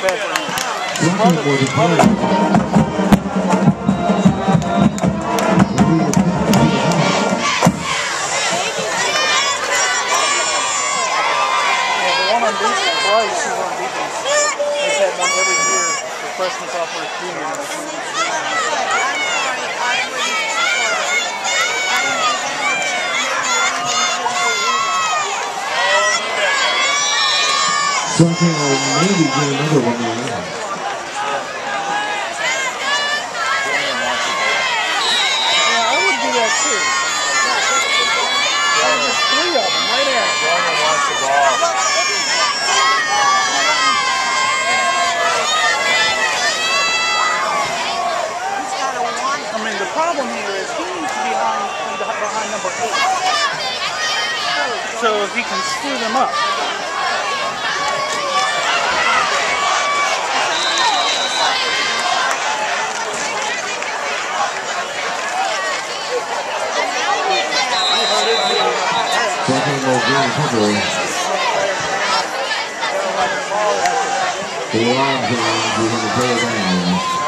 the bathroom. Something will maybe get another one in the end. Yeah, I would do that too. There's just three of them right there. Jordan wants the ball. I mean, the problem here is he needs to be behind number 8. So if he can screw them up. The lines are going to play around.